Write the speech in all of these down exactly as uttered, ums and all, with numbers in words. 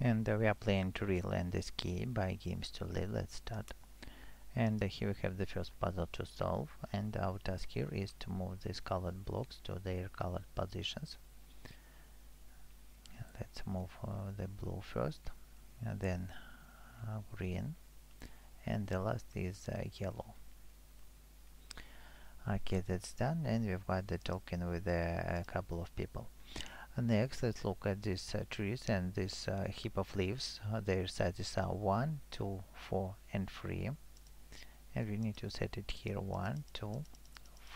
And uh, we are playing Tree Land Escape by Games to Live. Let's start. And uh, here we have the first puzzle to solve. And our task here is to move these colored blocks to their colored positions. Let's move uh, the blue first, and then uh, green, and the last is uh, yellow. Okay, that's done, and we've got the token with uh, a couple of people. Next, let's look at these uh, trees and this uh, heap of leaves. Uh, their sizes are one, two, four and three, and we need to set it here one, two,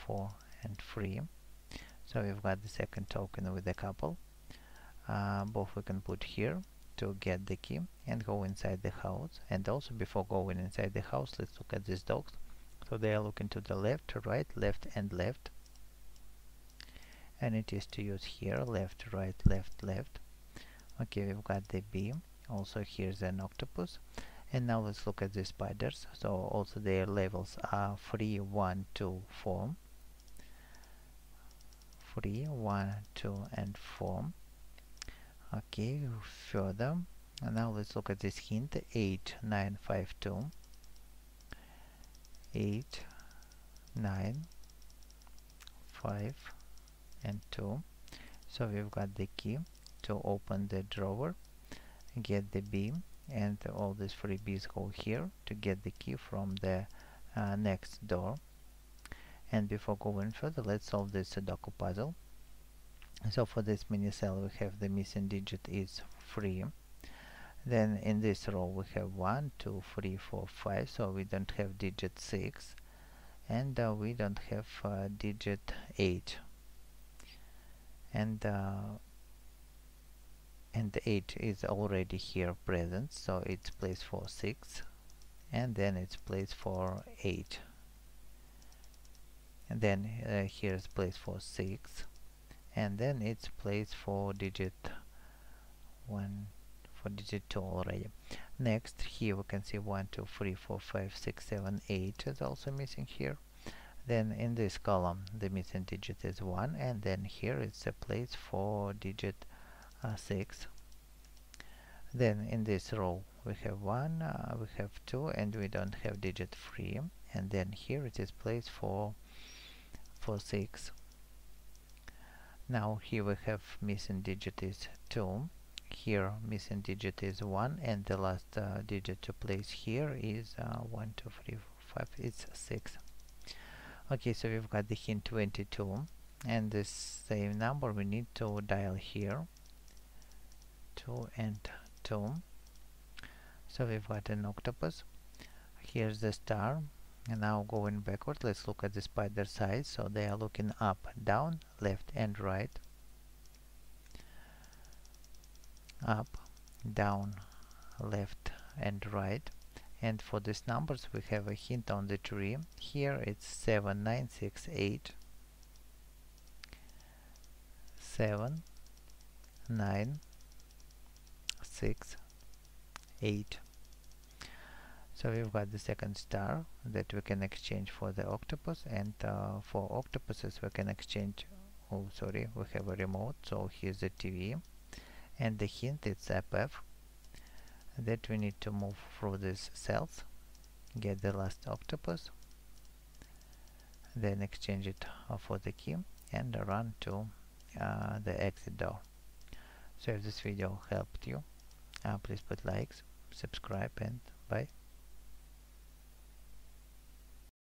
four and three. So we've got the second token with a couple. Uh, both we can put here to get the key and go inside the house. And also, before going inside the house, let's look at these dogs. So they are looking to the left, to right, left and left. And it is to use here left, right, left, left. Okay, we've got the bee. Also here's an octopus. And now let's look at the spiders. So also their levels are three, one, two, four. three, one, two and four. Okay, further. And now let's look at this hint. eight, nine, five, two. eight, nine, five and two. So we've got the key to open the drawer, get the bee, and all these three bees go here to get the key from the uh, next door. And before going further, let's solve this Sudoku puzzle. So for this mini cell we have the missing digit is three. Then in this row we have one, two, three, four, five, so we don't have digit six, and uh, we don't have uh, digit eight. And uh, and eight is already here present, so it's place for six, and then it's place for eight, and then uh, here is place for six, and then it's place for digit one, for digit two already. Next, here we can see one, two, three, four, five, six, seven, eight is also missing here. Then in this column the missing digit is one, and then here it's a place for digit uh, six. Then in this row we have one, uh, we have two, and we don't have digit three, and then here it is place for for six. Now here we have missing digit is two, here missing digit is one, and the last uh, digit to place here is uh, one, two, three, four, five, it's six. Okay, so we've got the hint twenty-two, and this same number we need to dial here, two and two. So we've got an octopus, here's the star, and now going backward, let's look at the spider size. So they are looking up, down, left and right, up, down, left and right. And for these numbers we have a hint on the tree. Here it's seven, nine, six, eight. seven, nine, six, eight. So we've got the second star that we can exchange for the octopus, and uh, for octopuses we can exchange, oh sorry, we have a remote, so here's the T V. And the hint it's F F. That we need to move through these cells, get the last octopus, then exchange it for the key and run to uh, the exit door. So if this video helped you, uh, please put likes, subscribe, and bye.